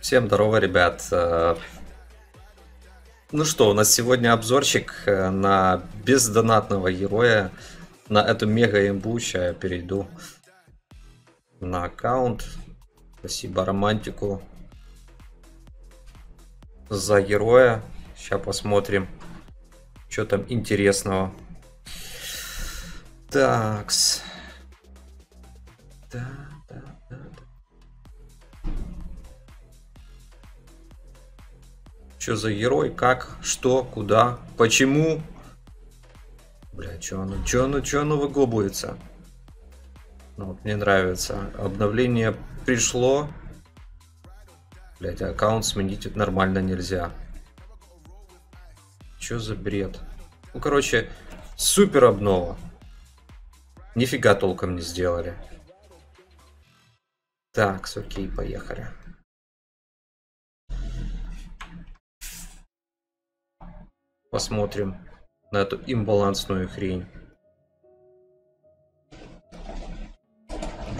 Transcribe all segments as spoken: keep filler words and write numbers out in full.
Всем здорово, ребят. Ну что, у нас сегодня обзорчик на бездонатного героя, на эту мега имбу. Сейчас я перейду на аккаунт. Спасибо Романтику за героя. Сейчас посмотрим, что там интересного. Такс. Да, да, да, да. Что за герой? Как? Что? Куда? Почему? Бля, что оно? Что оно? Что оно выгобуется? Ну, вот мне нравится. Обновление пришло. Блять, аккаунт сменить это нормально нельзя. Чё за бред? Ну, короче, супер обнова. Нифига толком не сделали. Так, окей, поехали. Посмотрим на эту имбалансную хрень.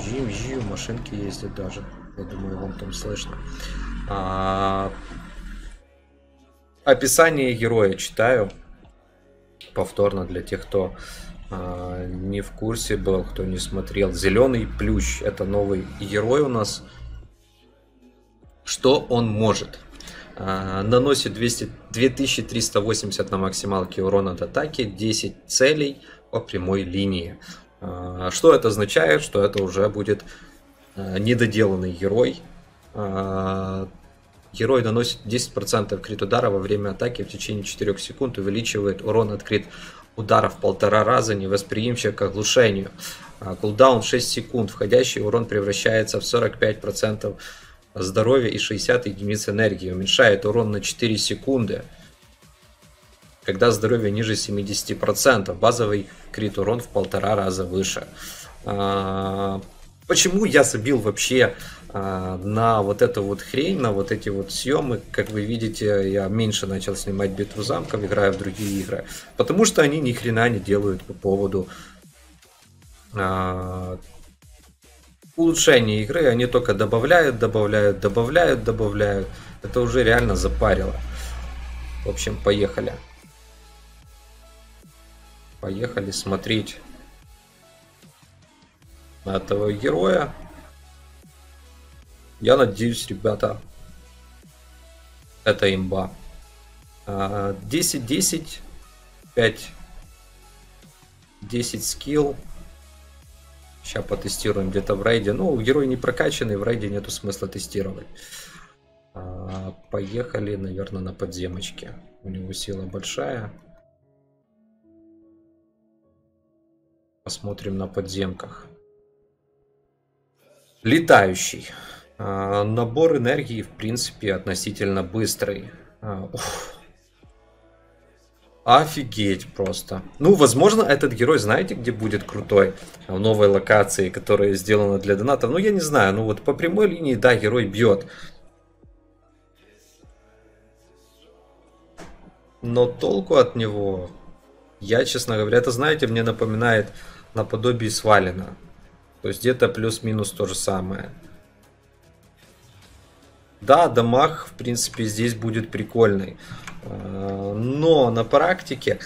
Жим-жим, машинки ездят даже. Я думаю, вам там слышно. А... Описание героя читаю повторно для тех, кто а, не в курсе был, кто не смотрел. Зеленый плющ — это новый герой у нас. Что он может? А, наносит две тысячи триста восемьдесят на максималке урон от атаки, десять целей по прямой линии. А, что это означает? Что это уже будет недоделанный герой. Герой наносит десять процентов крит удара во время атаки в течение четырёх секунд, увеличивает урон от крит ударов в полтора раза, невосприимчив к оглушению. Кулдаун шесть секунд, входящий урон превращается в сорок пять процентов здоровья и шестьдесят единиц энергии, уменьшает урон на четыре секунды, когда здоровье ниже семидесяти процентов, базовый крит урон в полтора раза выше. Почему я забил вообще э, на вот эту вот хрень, на вот эти вот съемы? Как вы видите, я меньше начал снимать битву замков, играю в другие игры. Потому что они ни хрена не делают по поводу э, улучшения игры. Они только добавляют, добавляют, добавляют, добавляют. Это уже реально запарило. В общем, поехали. Поехали смотреть этого героя. Я надеюсь, ребята, это имба. десять десять, пять десять скилл. Сейчас потестируем где-то в рейде. Ну, герой не прокачанный, в рейде нету смысла тестировать. Поехали, наверное, на подземочке. У него сила большая. Посмотрим на подземках. Летающий. А, набор энергии, в принципе, относительно быстрый. А, Офигеть просто. Ну, возможно, этот герой, знаете, где будет крутой? В новой локации, которая сделана для донатов. Ну, я не знаю. Ну, вот по прямой линии, да, герой бьет. Но толку от него, я, честно говоря, это, знаете, мне напоминает наподобие Свалена. То есть где-то плюс-минус то же самое. Да, дамаг, в принципе, здесь будет прикольный. Но на практике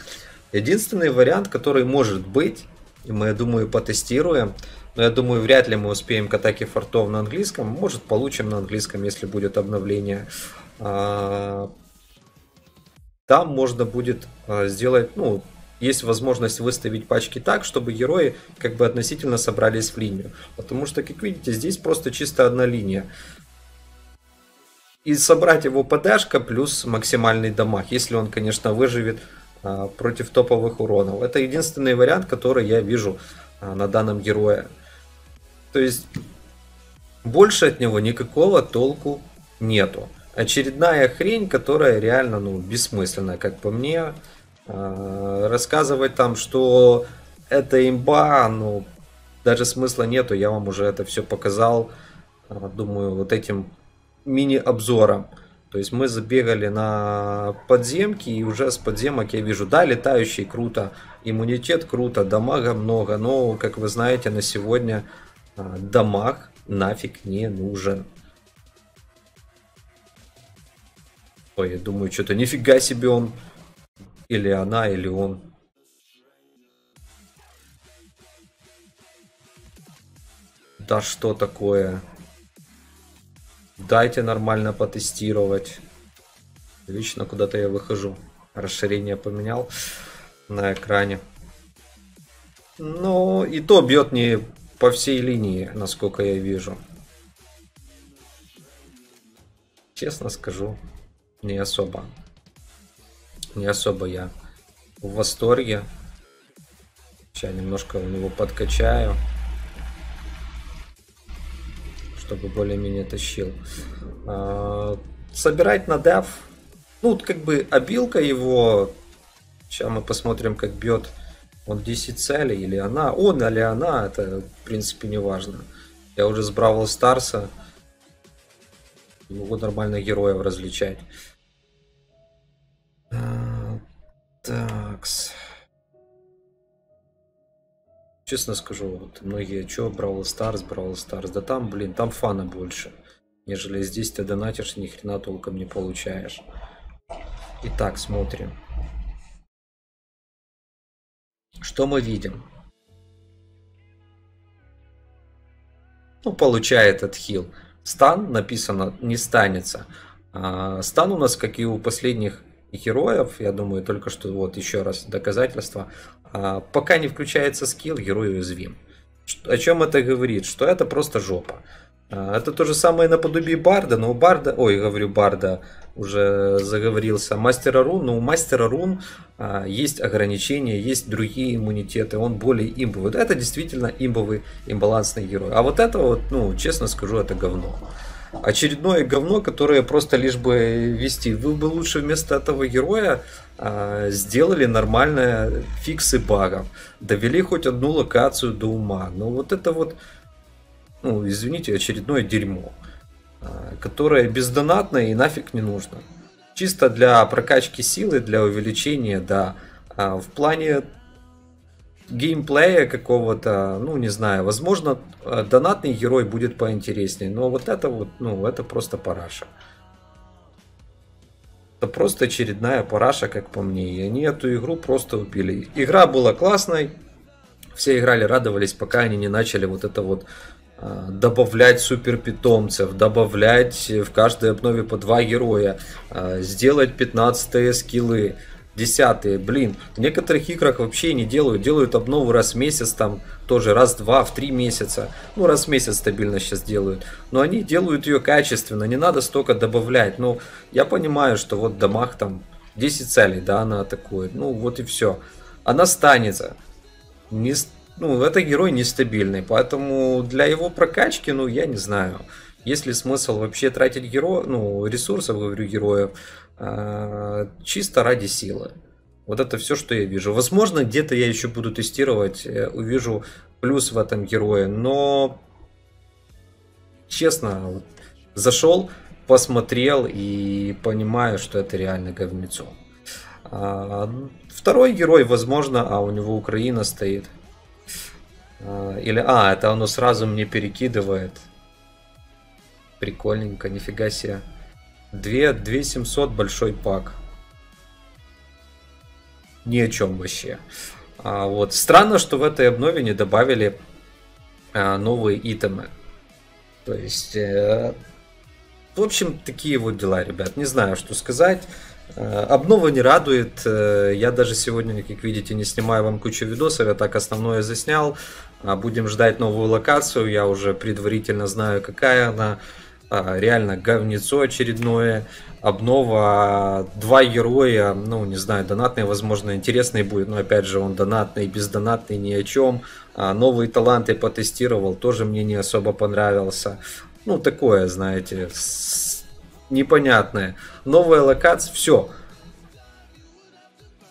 единственный вариант, который может быть, и мы, я думаю, потестируем, но я думаю, вряд ли мы успеем к атаке фортов на английском. Может, получим на английском, если будет обновление. Там можно будет сделать, ну... Есть возможность выставить пачки так, чтобы герои как бы относительно собрались в линию. Потому что, как видите, здесь просто чисто одна линия. И собрать его подашка плюс максимальный дамаг, если он, конечно, выживет а, против топовых уронов. Это единственный вариант, который я вижу а, на данном герое. То есть больше от него никакого толку нету. Очередная хрень, которая реально, ну, бессмысленная, как по мне. Рассказывать там, что это имба, ну, даже смысла нету, я вам уже это все показал. Думаю, вот этим мини-обзором. То есть мы забегали на подземки, и уже с подземок я вижу, да, летающий, круто, иммунитет круто, дамага много, но, как вы знаете, на сегодня дамаг нафиг не нужен. Ой, я думаю, что-то нифига себе он, или она, или он. Да что такое? Дайте нормально потестировать. Вечно куда-то я выхожу. Расширение поменял на экране. Но и то бьет не по всей линии, насколько я вижу. Честно скажу, не особо. Не особо я в восторге. Сейчас немножко у него подкачаю, чтобы более-менее тащил. Собирать на деф. Ну, как бы обилка его. Сейчас мы посмотрим, как бьет он десять целей. Или она. Он или она. Это, в принципе, не важно. Я уже с Бравл Старса могу нормально героев различать. Такс. Честно скажу, вот многие, чё, Бравл Старс, Бравл Старс, да там, блин, там фана больше, нежели здесь ты донатишь, ни хрена толком не получаешь. Итак, смотрим. Что мы видим? Ну, получает отхил. Стан, написано, не станется. А стан у нас, как и у последних героев, я думаю, только что, вот еще раз доказательство, пока не включается скилл, герой уязвим. О чем это говорит? Что это просто жопа. Это то же самое наподобие Барда, но у Барда, ой, говорю, Барда уже заговорился, Мастера рун, но у Мастера рун есть ограничения, есть другие иммунитеты, он более имбовый. Это действительно имбовый, имбалансный герой. А вот это вот, ну, честно скажу, это говно. Очередное говно, которое просто лишь бы вести. Вы бы лучше вместо этого героя э, сделали нормальные фиксы багов. Довели хоть одну локацию до ума. Но вот это вот, ну, извините, очередное дерьмо. Э, которое бездонатное и нафиг не нужно. Чисто для прокачки силы, для увеличения, да. А в плане геймплея какого-то, ну, не знаю, возможно, донатный герой будет поинтереснее, но вот это вот, ну, это просто параша. Это просто очередная параша, как по мне, и они эту игру просто убили. Игра была классной, все играли, радовались, пока они не начали вот это вот добавлять супер питомцев, добавлять в каждой обнове по два героя, сделать пятнадцатые скиллы. Десятые, блин, в некоторых играх вообще не делают, делают обнову раз в месяц, там тоже раз-два, в три месяца, ну раз в месяц стабильно сейчас делают, но они делают ее качественно, не надо столько добавлять, ну я понимаю, что вот дамаг там десять целей, да, она атакует, ну вот и все, она станется, не, ну это герой нестабильный, поэтому для его прокачки, ну я не знаю, есть ли смысл вообще тратить геро... ну, ресурсов, говорю, героев, чисто ради силы. Вот это все, что я вижу. Возможно, где-то я еще буду тестировать, увижу плюс в этом герое, но честно, зашел, посмотрел и понимаю, что это реально говнецо. Второй герой, возможно, а у него Украина стоит. Или, а, это оно сразу мне перекидывает. Прикольненько, нифига себе. две тысячи семьсот большой пак. Ни о чем вообще. А вот. Странно, что в этой обнове не добавили а, новые итемы. То есть, э, в общем, такие вот дела, ребят. Не знаю, что сказать. А, обнова не радует. А, я даже сегодня, как видите, не снимаю вам кучу видосов. Я так основное заснял. А, будем ждать новую локацию. Я уже предварительно знаю, какая она. А, реально говнецо очередное, обнова, два героя, ну не знаю, донатный, возможно, интересный будет, но опять же он донатный, бездонатный, ни о чем. А, новые таланты потестировал, тоже мне не особо понравился. Ну такое, знаете, с... непонятное. Новая локация, все.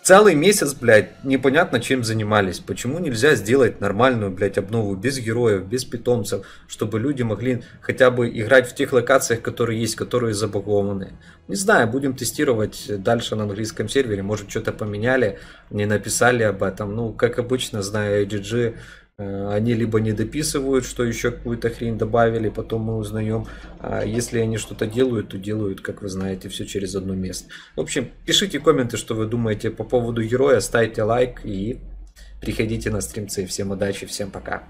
Целый месяц, блядь, непонятно чем занимались. Почему нельзя сделать нормальную, блядь, обнову без героев, без питомцев, чтобы люди могли хотя бы играть в тех локациях, которые есть, которые забагованы. Не знаю, будем тестировать дальше на английском сервере. Может, что-то поменяли, не написали об этом. Ну, как обычно, знаю ай джи джи, они либо не дописывают, что еще какую-то хрень добавили, потом мы узнаем. А если они что-то делают, то делают, как вы знаете, все через одно место. В общем, пишите комменты, что вы думаете по поводу героя, ставьте лайк и приходите на стримцы. Всем удачи, всем пока.